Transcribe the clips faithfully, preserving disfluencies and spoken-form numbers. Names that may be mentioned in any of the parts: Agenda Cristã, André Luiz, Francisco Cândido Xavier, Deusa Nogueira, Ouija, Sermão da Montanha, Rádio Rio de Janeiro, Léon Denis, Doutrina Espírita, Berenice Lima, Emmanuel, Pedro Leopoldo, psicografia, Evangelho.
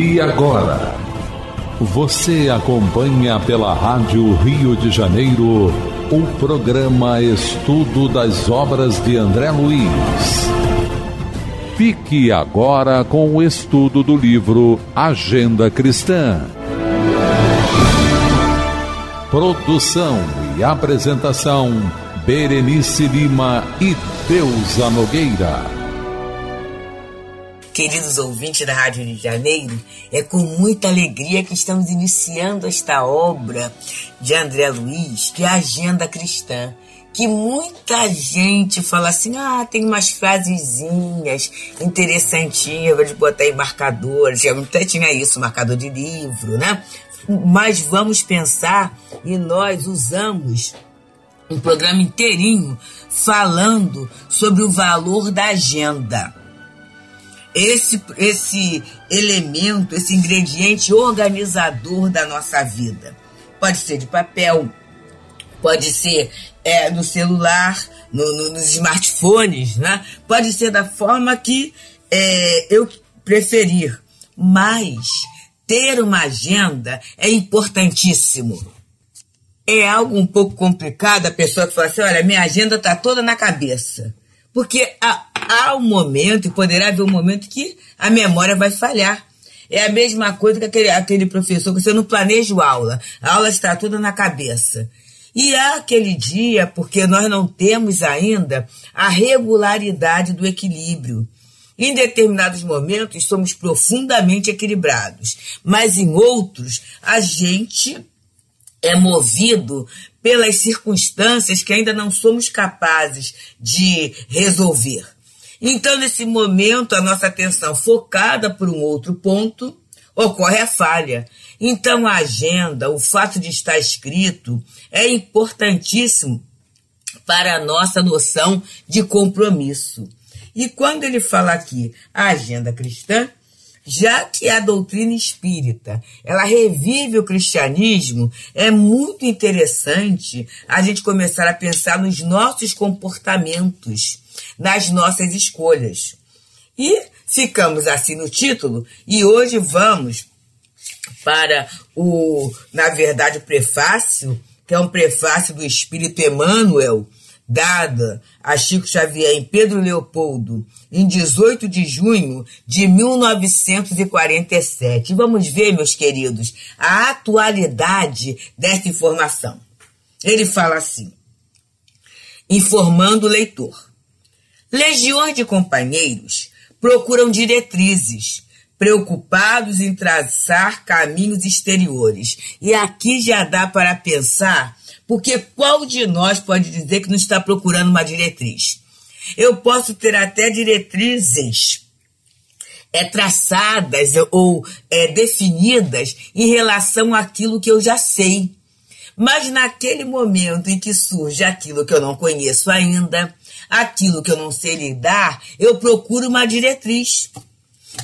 E agora, você acompanha pela Rádio Rio de Janeiro o programa Estudo das Obras de André Luiz. Fique agora com o estudo do livro Agenda Cristã. Produção e apresentação Berenice Lima e Deusa Nogueira. Queridos ouvintes da Rádio Rio de Janeiro, é com muita alegria que estamos iniciando esta obra de André Luiz, que é a Agenda Cristã, que muita gente fala assim, ah, tem umas frasezinhas interessantinhas, vou botar em marcadores, eu até tinha isso, marcador de livro, né? Mas vamos pensar, e nós usamos um programa inteirinho falando sobre o valor da agenda. Esse, esse elemento, esse ingrediente organizador da nossa vida. Pode ser de papel, pode ser é, no celular, no, no, nos smartphones, né? Pode ser da forma que é, eu preferir. Mas ter uma agenda é importantíssimo. É algo um pouco complicado a pessoa que fala assim, olha, minha agenda está toda na cabeça. Porque a Há um momento, e poderá haver um momento que a memória vai falhar. É a mesma coisa que aquele, aquele professor, que você não planeja a aula. A aula está toda na cabeça. E há aquele dia, porque nós não temos ainda a regularidade do equilíbrio. Em determinados momentos, somos profundamente equilibrados. Mas em outros, a gente é movido pelas circunstâncias que ainda não somos capazes de resolver. Então, nesse momento, a nossa atenção focada por um outro ponto, ocorre a falha. Então, a agenda, o fato de estar escrito, é importantíssimo para a nossa noção de compromisso. E quando ele fala aqui, a agenda cristã, já que a doutrina espírita, ela revive o cristianismo, é muito interessante a gente começar a pensar nos nossos comportamentos, nas nossas escolhas. E ficamos assim no título, e hoje vamos para o, na verdade, o prefácio, que é um prefácio do Espírito Emmanuel, dada a Chico Xavier em Pedro Leopoldo, em dezoito de junho de mil novecentos e quarenta e sete. Vamos ver, meus queridos, a atualidade desta informação. Ele fala assim, informando o leitor. Legiões de companheiros procuram diretrizes, preocupados em traçar caminhos exteriores. E aqui já dá para pensar, porque qual de nós pode dizer que não está procurando uma diretriz? Eu posso ter até diretrizes é, traçadas ou é, definidas em relação àquilo que eu já sei. Mas naquele momento em que surge aquilo que eu não conheço ainda, aquilo que eu não sei lidar, eu procuro uma diretriz.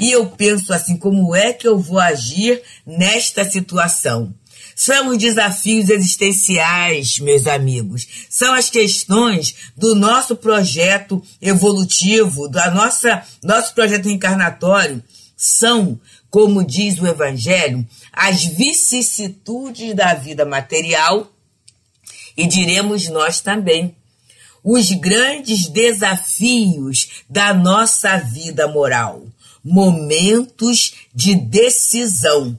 E eu penso assim, como é que eu vou agir nesta situação? São os desafios existenciais, meus amigos. São as questões do nosso projeto evolutivo, do nosso projeto reencarnatório. São, como diz o Evangelho, as vicissitudes da vida material e diremos nós também. Os grandes desafios da nossa vida moral, momentos de decisão.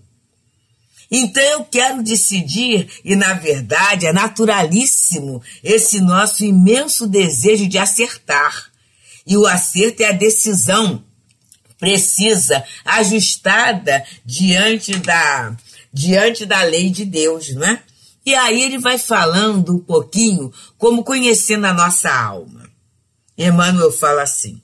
Então eu quero decidir, e na verdade é naturalíssimo esse nosso imenso desejo de acertar. E o acerto é a decisão precisa, ajustada diante da, diante da lei de Deus, não é? E aí ele vai falando um pouquinho como conhecendo a nossa alma. Emmanuel fala assim,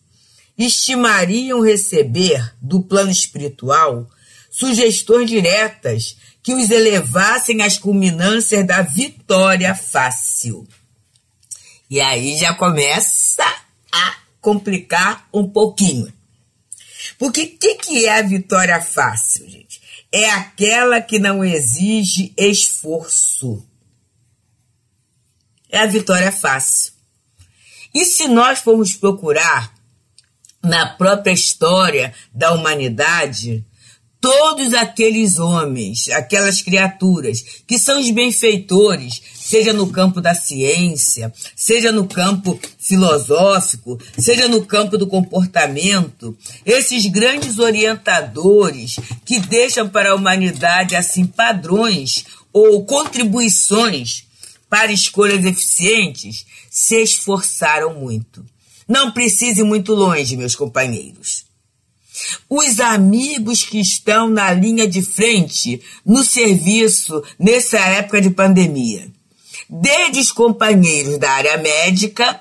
estimariam receber do plano espiritual sugestões diretas que os elevassem às culminâncias da vitória fácil. E aí já começa a complicar um pouquinho. Porque o que, que é a vitória fácil, gente? É aquela que não exige esforço. É a vitória fácil. E se nós formos procurar na própria história da humanidade, todos aqueles homens, aquelas criaturas que são os benfeitores, seja no campo da ciência, seja no campo filosófico, seja no campo do comportamento, esses grandes orientadores que deixam para a humanidade assim padrões ou contribuições para escolhas eficientes, se esforçaram muito. Não precise ir muito longe, meus companheiros. Os amigos que estão na linha de frente no serviço nessa época de pandemia, desde os companheiros da área médica,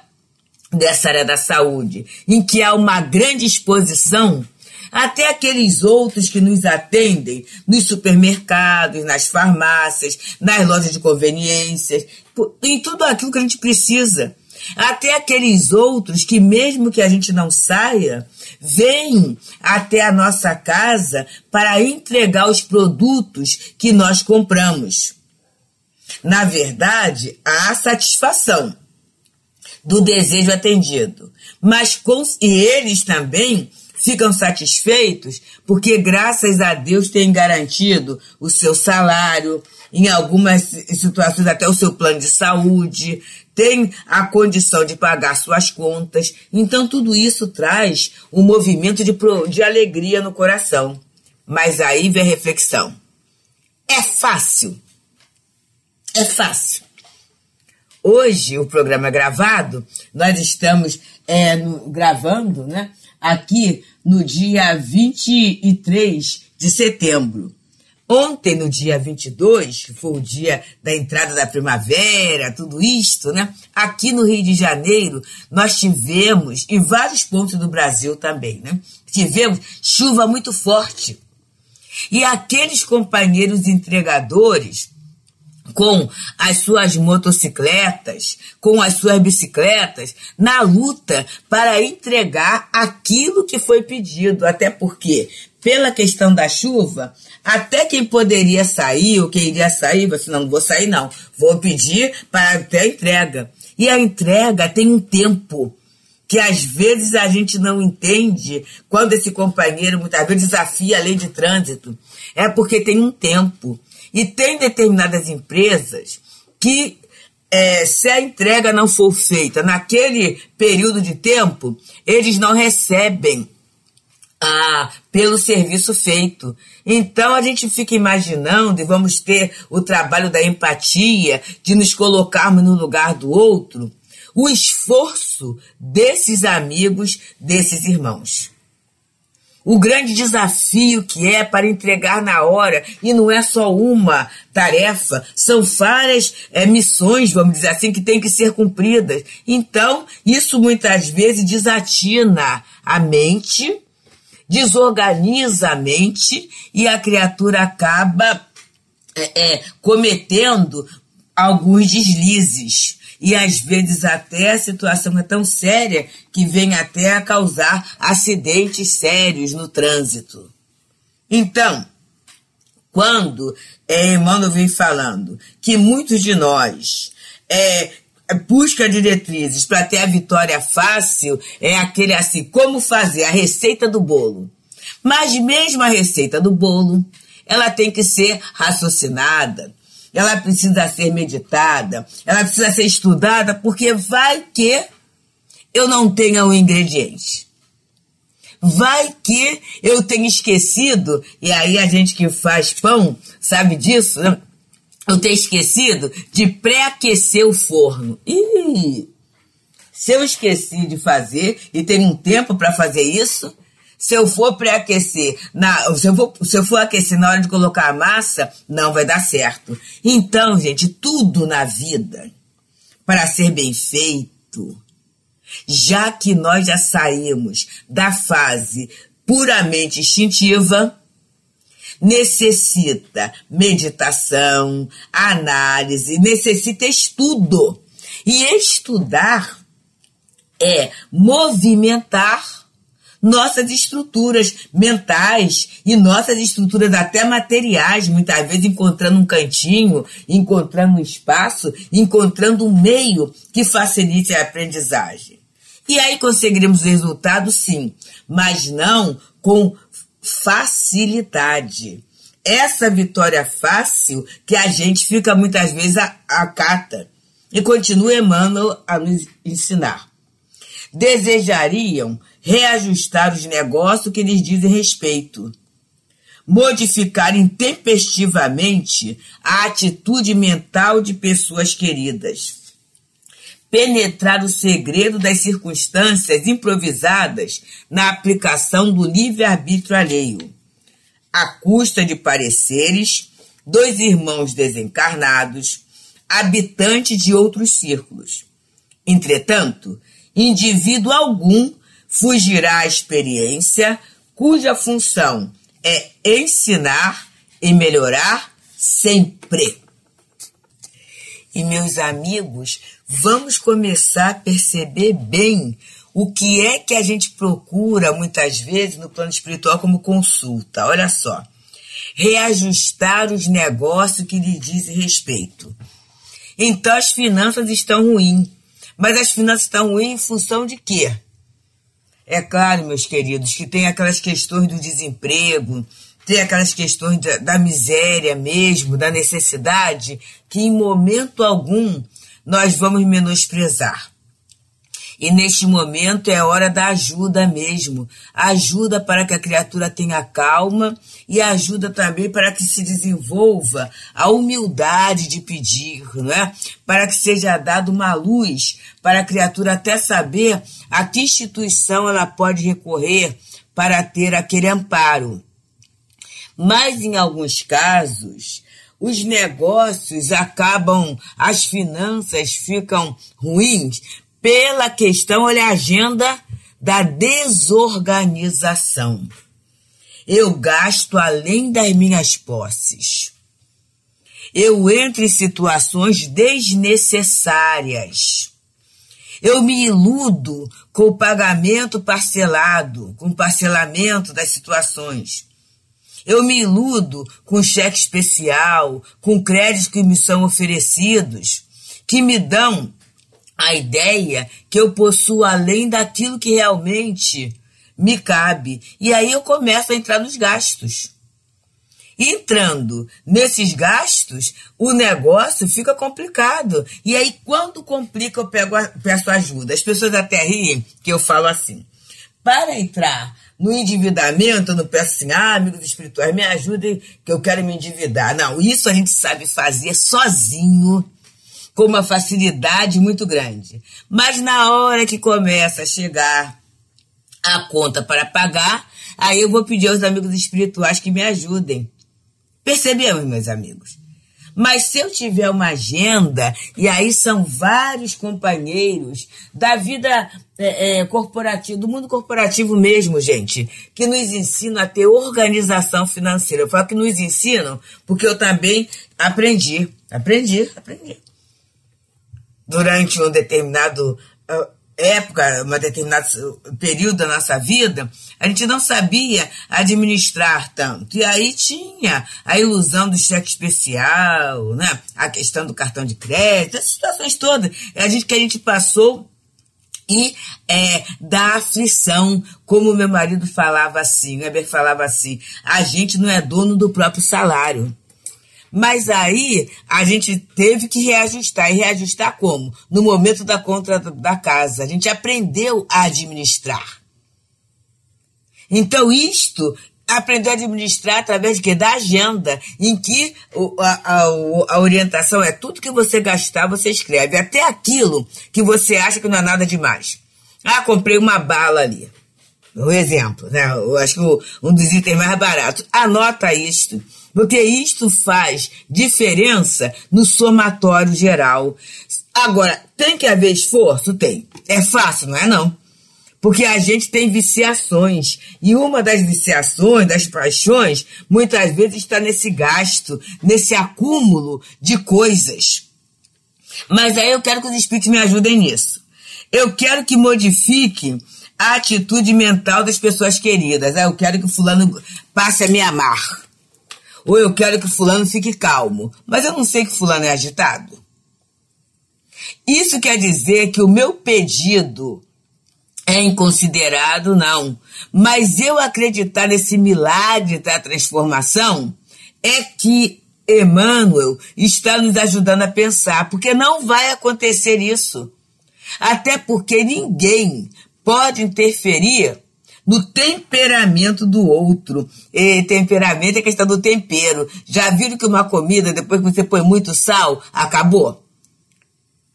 dessa área da saúde, em que há uma grande exposição, até aqueles outros que nos atendem nos supermercados, nas farmácias, nas lojas de conveniências, em tudo aquilo que a gente precisa. Até aqueles outros que, mesmo que a gente não saia, vêm até a nossa casa para entregar os produtos que nós compramos. Na verdade, há satisfação do desejo atendido, mas com, e eles também ficam satisfeitos porque, graças a Deus, têm garantido o seu salário, em algumas situações até o seu plano de saúde, tem a condição de pagar suas contas. Então, tudo isso traz um movimento de, de alegria no coração. Mas aí vem a reflexão. É fácil. É fácil. Hoje, o programa é gravado, nós estamos é, no, gravando né, aqui no dia vinte e três de setembro. Ontem, no dia vinte e dois, que foi o dia da entrada da primavera, tudo isto, né? Aqui no Rio de Janeiro, nós tivemos, em vários pontos do Brasil também, né? Tivemos chuva muito forte. E aqueles companheiros entregadores, com as suas motocicletas, com as suas bicicletas, na luta para entregar aquilo que foi pedido, até porque, pela questão da chuva, até quem poderia sair ou quem iria sair, vai assim, não, não vou sair não, vou pedir para até a entrega. E a entrega tem um tempo que às vezes a gente não entende quando esse companheiro muitas vezes desafia a lei de trânsito. É porque tem um tempo. E tem determinadas empresas que, é, se a entrega não for feita naquele período de tempo, eles não recebem Ah, pelo serviço feito. Então a gente fica imaginando, e vamos ter o trabalho da empatia, de nos colocarmos no lugar do outro, o esforço desses amigos, desses irmãos. O grande desafio que é para entregar na hora, e não é só uma tarefa, são várias é, missões, vamos dizer assim, que têm que ser cumpridas. Então, isso muitas vezes desatina a mente, desorganiza a mente, e a criatura acaba é, é, cometendo alguns deslizes. E às vezes até a situação é tão séria que vem até a causar acidentes sérios no trânsito. Então, quando é, Emmanuel vem falando que muitos de nós é, busca diretrizes para ter a vitória fácil, é aquele assim, como fazer a receita do bolo. Mas mesmo a receita do bolo, ela tem que ser raciocinada, ela precisa ser meditada, ela precisa ser estudada, porque vai que eu não tenha o ingrediente. Vai que eu tenha esquecido, e aí a gente que faz pão sabe disso, né? Eu tenho esquecido de pré-aquecer o forno. Ih, se eu esqueci de fazer e tenho um tempo para fazer isso, se eu for pré-aquecer, na, se, eu for, se eu for aquecer na hora de colocar a massa, não vai dar certo. Então, gente, tudo na vida, para ser bem feito, já que nós já saímos da fase puramente instintiva, necessita meditação, análise, necessita estudo. E estudar é movimentar nossas estruturas mentais e nossas estruturas até materiais, muitas vezes encontrando um cantinho, encontrando um espaço, encontrando um meio que facilite a aprendizagem. E aí conseguiremos resultado, sim, mas não com facilidade. Essa vitória fácil que a gente fica muitas vezes acata. E continua Emmanuel a nos ensinar. Desejariam reajustar os negócios que lhes dizem respeito, modificar intempestivamente a atitude mental de pessoas queridas, penetrar o segredo das circunstâncias improvisadas na aplicação do livre-arbítrio alheio, à custa de pareceres, dois irmãos desencarnados, habitantes de outros círculos. Entretanto, indivíduo algum fugirá à experiência cuja função é ensinar e melhorar sempre. E, meus amigos, vamos começar a perceber bem o que é que a gente procura muitas vezes no plano espiritual como consulta. Olha só, reajustar os negócios que lhe dizem respeito. Então as finanças estão ruins, mas as finanças estão ruins em função de quê? É claro, meus queridos, que tem aquelas questões do desemprego, tem aquelas questões da, da miséria mesmo, da necessidade, que em momento algum nós vamos menosprezar. E neste momento é hora da ajuda mesmo. Ajuda para que a criatura tenha calma e ajuda também para que se desenvolva a humildade de pedir, não é? Para que seja dada uma luz para a criatura até saber a que instituição ela pode recorrer para ter aquele amparo. Mas em alguns casos, os negócios acabam, as finanças ficam ruins pela questão, olha a agenda da desorganização. Eu gasto além das minhas posses. Eu entro em situações desnecessárias. Eu me iludo com o pagamento parcelado, com o parcelamento das situações. Eu me iludo com cheque especial, com créditos que me são oferecidos, que me dão a ideia que eu possuo além daquilo que realmente me cabe. E aí eu começo a entrar nos gastos. Entrando nesses gastos, o negócio fica complicado. E aí, quando complica, eu pego a, peço ajuda. As pessoas até riem que eu falo assim: para entrar no endividamento, eu não peço assim, ah, amigos espirituais, me ajudem que eu quero me endividar. Não, isso a gente sabe fazer sozinho, com uma facilidade muito grande. Mas na hora que começa a chegar a conta para pagar, aí eu vou pedir aos amigos espirituais que me ajudem. Percebemos, meus amigos? Mas se eu tiver uma agenda, e aí são vários companheiros da vida é, é, corporativa, do mundo corporativo mesmo, gente, que nos ensinam a ter organização financeira. Eu falo que nos ensinam porque eu também aprendi, aprendi, aprendi. Durante um determinado uh, época, um determinado período da nossa vida, a gente não sabia administrar tanto. E aí tinha a ilusão do cheque especial, né? A questão do cartão de crédito, essas situações todas a gente, que a gente passou e é, da aflição, como meu marido falava assim, o Heber falava assim, a gente não é dono do próprio salário. Mas aí a gente teve que reajustar. E reajustar como? No momento da conta da casa. A gente aprendeu a administrar. Então isto, aprendeu a administrar através de quê? Da agenda, em que a, a, a orientação é tudo que você gastar, você escreve. Até aquilo que você acha que não é nada demais. Ah, comprei uma bala ali. Um exemplo, né? Eu acho que um dos itens mais baratos. Anota isto. Porque isto faz diferença no somatório geral. Agora, tem que haver esforço? Tem. É fácil, não é não? Porque a gente tem viciações. E uma das viciações, das paixões, muitas vezes está nesse gasto, nesse acúmulo de coisas. Mas aí eu quero que os espíritos me ajudem nisso. Eu quero que modifique a atitude mental das pessoas queridas. Eu quero que fulano passe a me amar. Ou eu quero que fulano fique calmo, mas eu não sei que fulano é agitado. Isso quer dizer que o meu pedido é inconsiderado, não. Mas eu acreditar nesse milagre da transformação é que Emmanuel está nos ajudando a pensar, porque não vai acontecer isso. Até porque ninguém pode interferir no temperamento do outro. E temperamento é questão do tempero. Já viram que uma comida, depois que você põe muito sal, acabou?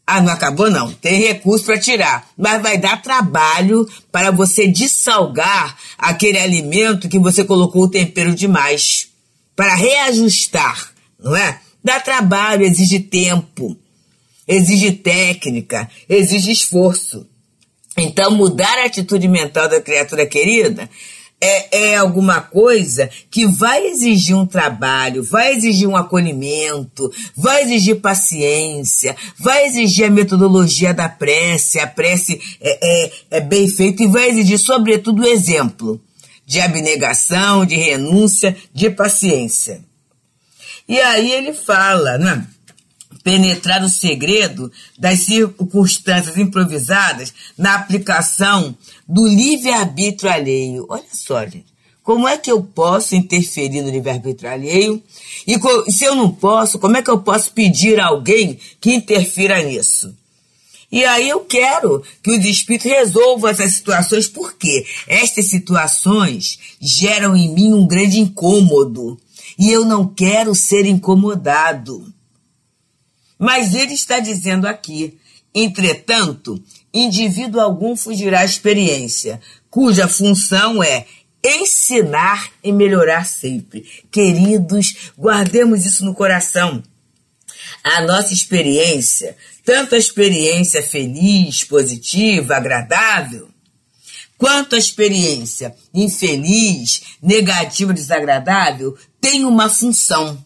Ah, não acabou não. Tem recurso para tirar. Mas vai dar trabalho para você dessalgar aquele alimento que você colocou o tempero demais. Para reajustar, não é? Dá trabalho, exige tempo, exige técnica, exige esforço. Então, mudar a atitude mental da criatura querida é, é alguma coisa que vai exigir um trabalho, vai exigir um acolhimento, vai exigir paciência, vai exigir a metodologia da prece, a prece é, é, é bem feita e vai exigir, sobretudo, o exemplo de abnegação, de renúncia, de paciência. E aí ele fala, né? Penetrar o segredo das circunstâncias improvisadas na aplicação do livre-arbítrio alheio. Olha só, gente, como é que eu posso interferir no livre-arbítrio alheio? E se eu não posso, como é que eu posso pedir a alguém que interfira nisso? E aí eu quero que os espíritos resolvam essas situações, porque estas situações geram em mim um grande incômodo, e eu não quero ser incomodado. Mas ele está dizendo aqui, entretanto, indivíduo algum fugirá à experiência, cuja função é ensinar e melhorar sempre. Queridos, guardemos isso no coração. A nossa experiência, tanto a experiência feliz, positiva, agradável, quanto a experiência infeliz, negativa, desagradável, tem uma função,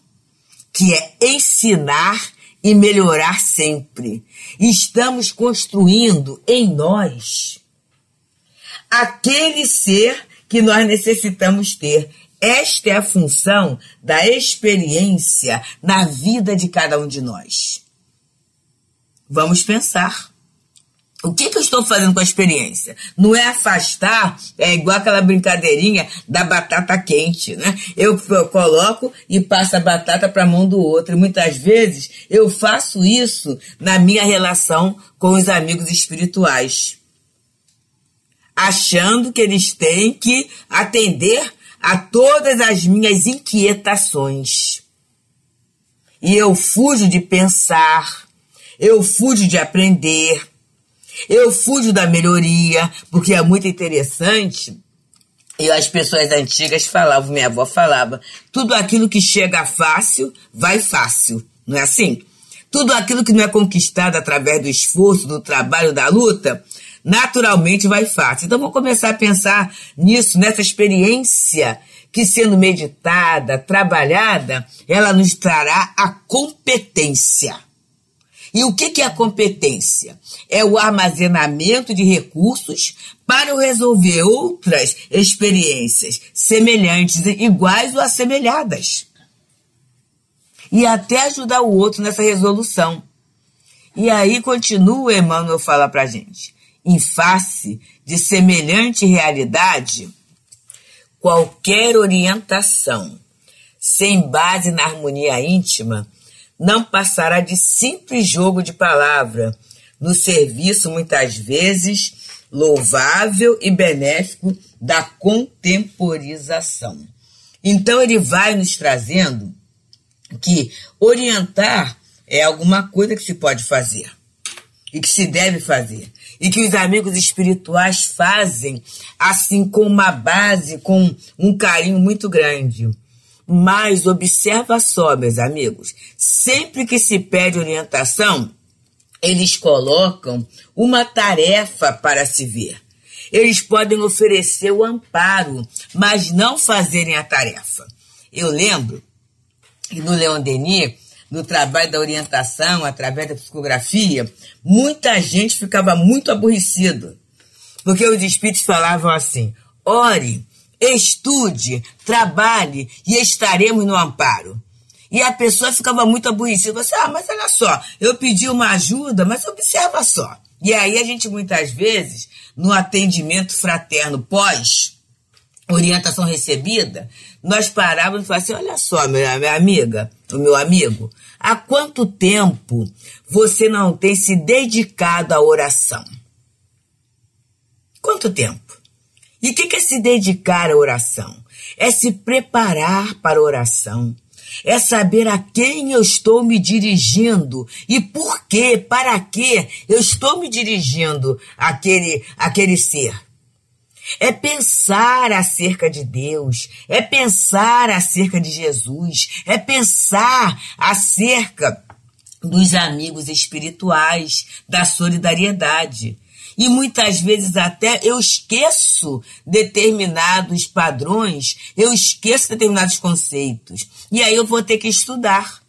que é ensinar e melhorar sempre. Estamos construindo em nós aquele ser que nós necessitamos ter. Esta é a função da experiência na vida de cada um de nós. Vamos pensar. O que, que eu estou fazendo com a experiência? Não é afastar, é igual aquela brincadeirinha da batata quente, né? Eu, eu coloco e passo a batata para a mão do outro. E muitas vezes eu faço isso na minha relação com os amigos espirituais, achando que eles têm que atender a todas as minhas inquietações. E eu fujo de pensar, eu fujo de aprender, eu fujo da melhoria, porque é muito interessante, e as pessoas antigas falavam, minha avó falava, tudo aquilo que chega fácil, vai fácil, não é assim? Tudo aquilo que não é conquistado através do esforço, do trabalho, da luta, naturalmente vai fácil. Então vamos começar a pensar nisso, nessa experiência que, sendo meditada, trabalhada, ela nos trará a competência. E o que é a competência? É o armazenamento de recursos para resolver outras experiências semelhantes, iguais ou assemelhadas. E até ajudar o outro nessa resolução. E aí continua Emmanuel falar para a gente. Em face de semelhante realidade, qualquer orientação sem base na harmonia íntima não passará de simples jogo de palavra, no serviço, muitas vezes, louvável e benéfico da contemporização. Então, ele vai nos trazendo que orientar é alguma coisa que se pode fazer e que se deve fazer, e que os amigos espirituais fazem, assim, com uma base, com um carinho muito grande. Mas observa só, meus amigos, sempre que se pede orientação, eles colocam uma tarefa para se ver. Eles podem oferecer o amparo, mas não fazerem a tarefa. Eu lembro que no Léon Denis, no trabalho da orientação, através da psicografia, muita gente ficava muito aborrecido, porque os espíritos falavam assim, ore, estude, trabalhe e estaremos no amparo. E a pessoa ficava muito aborrecida. Você, ah, mas olha só, eu pedi uma ajuda, mas observa só. E aí a gente muitas vezes, no atendimento fraterno pós-orientação recebida, nós parávamos e falávamos assim, olha só, minha amiga, o meu amigo, há quanto tempo você não tem se dedicado à oração? Quanto tempo? E o que, que é se dedicar à oração? É se preparar para a oração. É saber a quem eu estou me dirigindo e por quê, para quê eu estou me dirigindo àquele, àquele ser. É pensar acerca de Deus, é pensar acerca de Jesus, é pensar acerca dos amigos espirituais, da solidariedade. E muitas vezes até eu esqueço determinados padrões, eu esqueço determinados conceitos. E aí eu vou ter que estudar.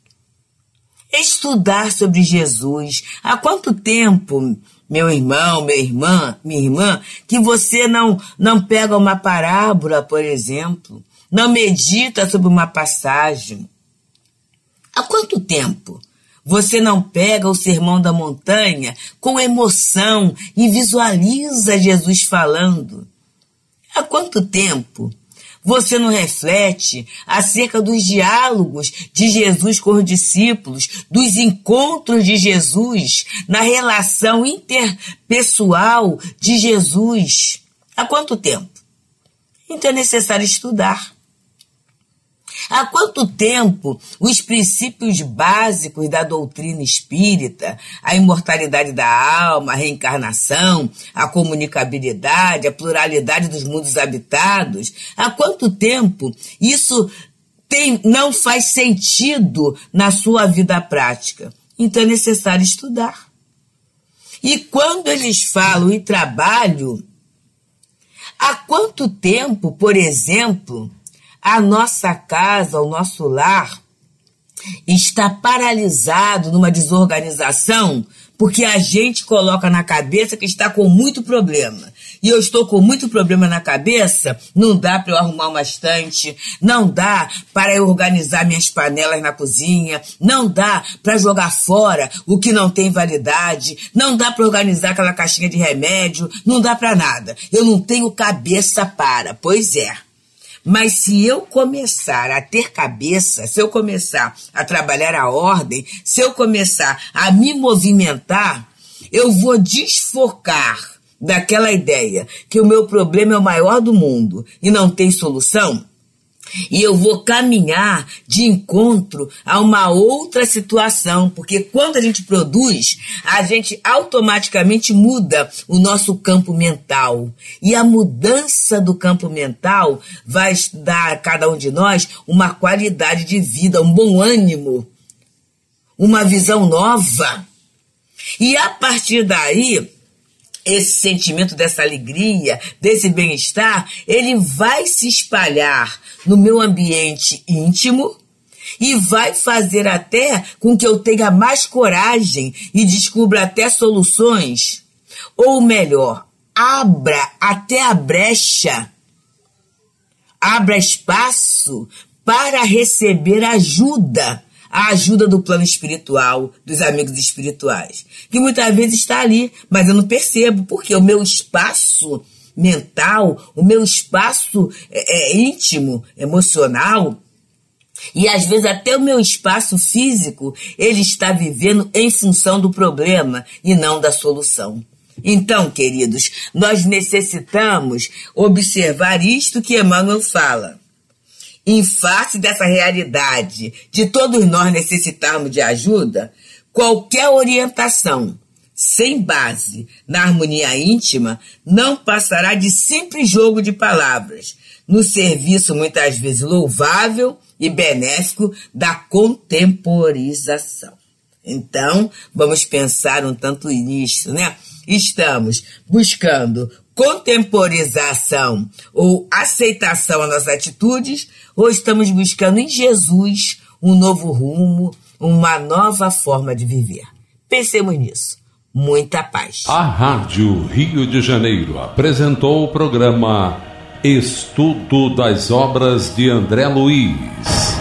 Estudar sobre Jesus. Há quanto tempo, meu irmão, minha irmã, minha irmã, que você não, não pega uma parábola, por exemplo, não medita sobre uma passagem? Há quanto tempo você não pega o Sermão da Montanha com emoção e visualiza Jesus falando? Há quanto tempo você não reflete acerca dos diálogos de Jesus com os discípulos, dos encontros de Jesus, na relação interpessoal de Jesus? Há quanto tempo? Então é necessário estudar. Há quanto tempo os princípios básicos da doutrina espírita, a imortalidade da alma, a reencarnação, a comunicabilidade, a pluralidade dos mundos habitados, há quanto tempo isso tem, não faz sentido na sua vida prática? Então é necessário estudar. E quando eles falam em trabalho, há quanto tempo, por exemplo, a nossa casa, o nosso lar, está paralisado numa desorganização porque a gente coloca na cabeça que está com muito problema. E eu estou com muito problema na cabeça, não dá para eu arrumar uma estante, não dá para eu organizar minhas panelas na cozinha, não dá para jogar fora o que não tem validade, não dá para organizar aquela caixinha de remédio, não dá para nada. Eu não tenho cabeça para, pois é. Mas se eu começar a ter cabeça, se eu começar a trabalhar a ordem, se eu começar a me movimentar, eu vou desfocar daquela ideia que o meu problema é o maior do mundo e não tem solução, e eu vou caminhar de encontro a uma outra situação, porque quando a gente produz, a gente automaticamente muda o nosso campo mental. E a mudança do campo mental vai dar a cada um de nós uma qualidade de vida, um bom ânimo, uma visão nova. E a partir daí, esse sentimento dessa alegria, desse bem-estar, ele vai se espalhar no meu ambiente íntimo e vai fazer até com que eu tenha mais coragem e descubra até soluções. Ou melhor, abra até a brecha, abra espaço para receber ajuda, a ajuda do plano espiritual, dos amigos espirituais, que muitas vezes está ali, mas eu não percebo, porque o meu espaço mental, o meu espaço é, é íntimo, emocional, e às vezes até o meu espaço físico, ele está vivendo em função do problema e não da solução. Então, queridos, nós necessitamos observar isto que Emmanuel fala. Em face dessa realidade de todos nós necessitarmos de ajuda, qualquer orientação sem base na harmonia íntima não passará de simples jogo de palavras, no serviço muitas vezes louvável e benéfico da contemporização. Então, vamos pensar um tanto nisso, né? Estamos buscando contemporização ou aceitação às nossas atitudes, ou estamos buscando em Jesus um novo rumo, uma nova forma de viver? Pensemos nisso. Muita paz. A Rádio Rio de Janeiro apresentou o programa Estudo das Obras de André Luiz.